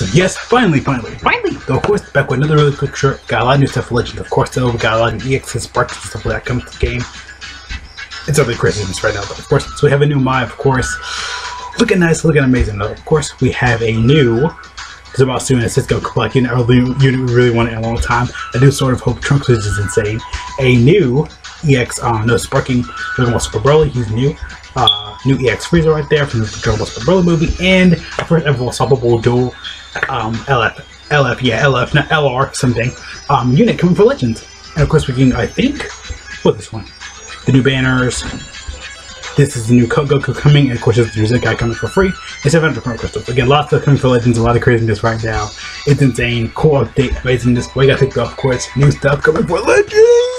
So yes, finally! So of course, back with another really quick short. Got a lot of new stuff for Legends. Of course, though, got a lot of new EXs, sparks, and stuff like that comes to the game. It's really craziness right now, but of course. So we have a new Mai, of course. Looking nice, looking amazing. Though, of course, we have a new, because about soon, it's Cisco Black unit, or unit we really wanted in a long time. A new Sword of Hope Trunks, which is insane. A new EX, no sparking, Dragon Ball Super Broly, he's new. New EX Freezer right there from the Dragon Ball Super Broly movie, and our first ever Lost Duel, LF, not LR, something, unit coming for Legends. And of course we're getting, I think, what this one? The new banners. This is the new Kogoku coming, and of course there's the music guy coming for free, and 700 current crystals. Again, lots of coming for Legends, a lot of craziness right now. It's insane, cool update, amazingness, we gotta take it off, of course, new stuff coming for Legends!